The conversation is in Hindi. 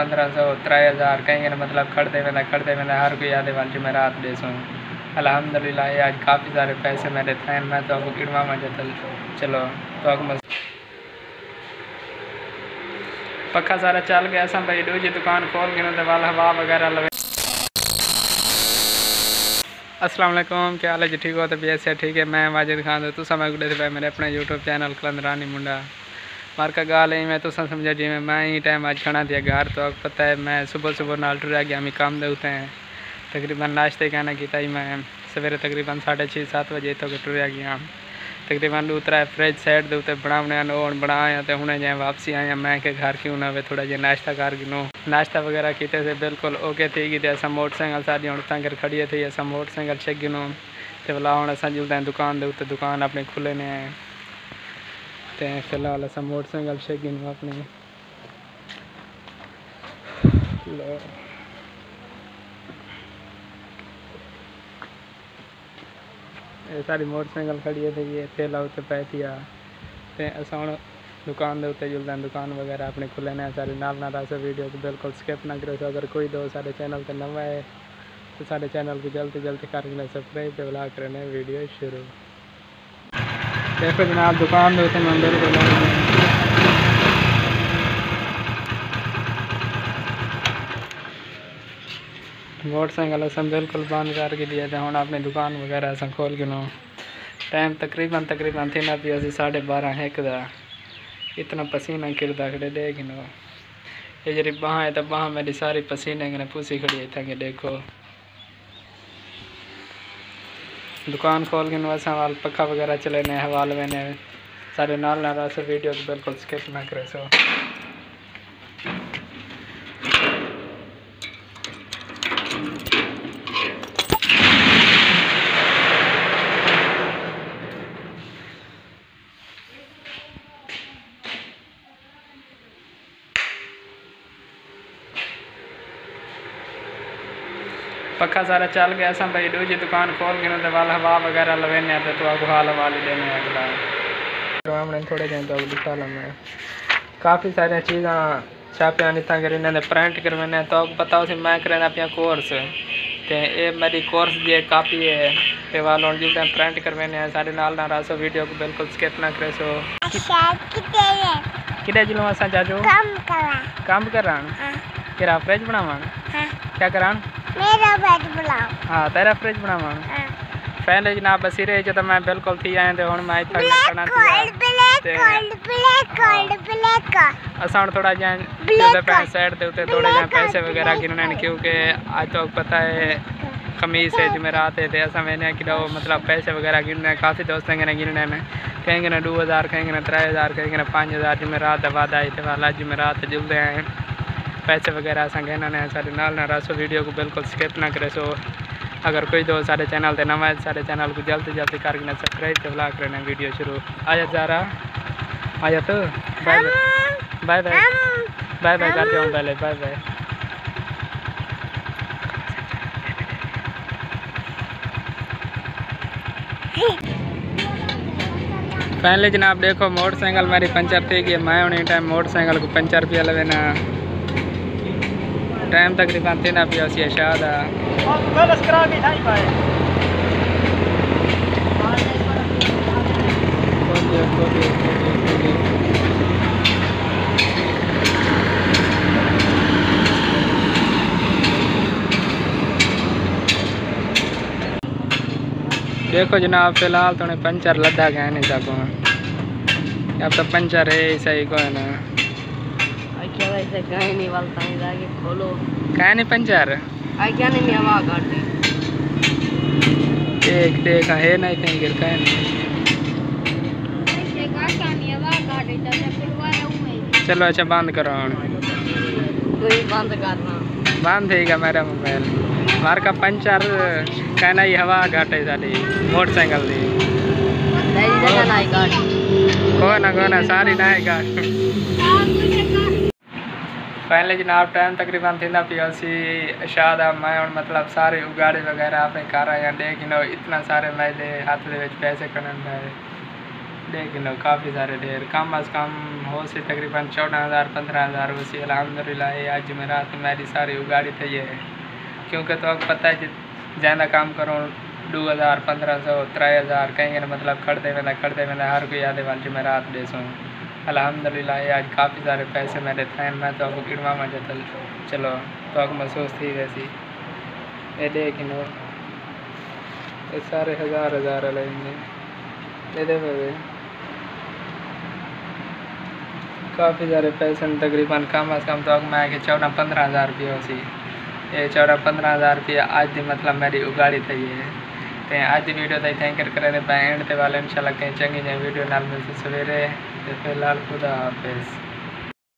1500 3000 कहेंगे ना, मतलब खड़ते मिला हर कोई याद वाली मैं रात दे सूँ। अल्हम्दुलिल्लाह आज काफ़ी सारे पैसे मेरे थे। मैं तो आपको किड़वा मजे चलो तो पक्का सारा चल गया। सब भाई दूजी दुकान खोल के ना वाल हवा वगैरह लगे। अस्सलाम वालेकुम, क्या हाल है जी? ठीक हो? तो ऐसे ठीक है। मैं माजिद खान तो तुम गुडे भाई मेरे अपने यूट्यूब चैनल कलंदरानी मुंडा मार का गाल है। मैं तो समझा जी मैं ही टाइम आज खाना दिया घर। तो आपको पता है मैं सुबह नाल टुरा गया। हमें काम देते हैं तकरीबन नाश्ते कहना किया। मैं सवेरे तकरीबन 6:30 7 बजे तक टुरा गया। तकरीबन उतरा फ्रिज साइड के उत्तर बनाने ओन बनाया। तो हूँ जहाँ वापसी आया मैं कि घर क्यों ना थोड़ा जि नाश्ता कर गिनूँ। नाश्ता वगैरह किए थे बिल्कुल ओके थी गई। तो अस मोटरसाइकिल सारी हूँ तक खड़ी थी। अस मोटरसाइकिल छे गिनूँ तो भला हूँ अस जुलते हैं दुकान के उत्तर। दुकान अपने खुले ने ते फिलहाल अस मोटरसाइकिल से गिनूँ अपनी। सारी मोटरसाइकिल खड़ी थी। ये थैला उत्ते पै थी। ते अस हूँ दुकान के उत्ते जुलते हैं। दुकान वगैरह अपने खुले ने सारे नाल अस वीडियो को बिल्कुल स्किप ना करो। अगर कोई दो सारे चैनल पर नवा है तो सारे चैनल को जल्दी करके सब्सक्राइब तो बुला कर वीडियो शुरू। देखो जनाब दुकान देते हैं मंदिर को। मोटरसाइकिल असं बिल्कुल बंद करके दिया। तो हम अपनी दुकान वगैरह असं खोल के टाइम तकरीबन थी ना भी 12:30 एक दा। इतना पसीना किरदा खड़े देख नो। ये जी बाह है तो बाह मेरी सारी पसीने कने पूसी खड़ी इतना के देखो। दुकान खोल के अस वाल पखा वगैरह चले ने हवा लेने। सारे नाल अस वीडियो बिल्कुल स्किप ना करे। सो पक्का सारा चल गया। सब भाई दूजी दुकान खोल के ना वाल हवा वगैरह लवेने। तो आपको हाल हवा लेने अगला थोड़े दिन तो दिखा ला। मैं काफ़ी सारिया चीज़ा छापिया इतना कर इन्होंने प्रिंट करवाने। तो आपको पता उसी मैं करना अपना कोर्स। तो ये मेरी कोर्स की कापी है। तो वाल हूँ जिस प्रिंट करवाने सारे नाल ना सो वीडियो को बिल्कुल स्किप ना करे। सो कि चलो अस चाचू कम करा तेरा फ्रिज बनावा। क्या करा मेरा फ्रिज बनाओ। हाँ तेरा फ्रिज बनावा। पहले जनाब बसीरे जो तो मैं बिल्कुल थी आए। तो हूँ मैं इतना करना अस हूँ थोड़ा जहाँ साइड के उत्ते थोड़े जहाँ पैसे वगैरह गिनने क्योंकि अज तो पता है खमीस है जमेरात है। तो अस मैंने कि मतलब पैसे वगैरह गिनने काफ़ी दोस्तों कहीं गिनने ने। कहीं ने 2000 कहीं ने 3000 कहीं ने 5000 जमेरात का वादा है। तो वाला जमेरात जुलते हैं पैसे वगैरह अस कहना सारे नाल ना सो वीडियो को बिल्कुल स्किप ना करे। सो अगर कोई दो सारे चैनल पर नवा है सारे चैनल को जल्दी करके सब्सक्राइब तो बुला कर वीडियो शुरू। आया जारा आया तो बाय बाय बाय बाय करते हूँ पहले बाय बाय। पहले जनाब देखो मोटरसाइकिल मेरी पंचर थी गई। मैं उन्हीं टाइम मोटरसाइकिल को 5 रुपया लेना। टाइम तकरीबन 3:00 शायद देखो जनाब। फिलहाल तो पंचर लद्दा गए नहीं सको। अब तो पंचर है सही को है ना खोलो नहीं पंचर देख देख है नहीं कहीं गिर का नहीं। चलो अच्छा बंद करो बंद है मेरा मोबाइल बाहर का पंचर कहना ही हवा घाटे सारी मोटरसाइकिल को ना सारी ना घाट। पहले जनाब टाइम तकरीबन 3:00 शायद मैं हूँ मतलब सारे उगाड़े वगैरह अपने घर आया। लेकिन इतना सारे मैं हाथ के पैसे कड़न लेकिन काफ़ी सारे ढेर कम अज़ कम हो से तकरीबन 14,000 15,000 हो सी। अलहमदिल्ला आज जुमेरात मेरी सारी उगाड़ी थी ये, क्योंकि तो पता है कि ज़्यादा काम करो 2,000 15,000 3,000 कहीं मतलब खड़ते में हर कोई आधे वाल जुमेरात दे सो। अलहमदिल्ला आज काफ़ी सारे पैसे मेरे थे, मैं तो गिरवा में जतल चलो तो महसूस थी वैसी ये लेकिन ये सारे हज़ार लगेंगे ये काफ़ी सारे पैसे तकरीबन कम अज़ कम तो मैं कि 14-15 हज़ार रुपये उसी ये 14-15 हज़ार रुपये आज दी मतलब मेरी उगाड़ी थी है। तो अज वीडियो तक थैंक करें पे एंड वाले इंशाल्लाह कहीं चंगी जी वीडियो नाल मिलती सवेरे। तो फिलहाल खुदा हाफिज़।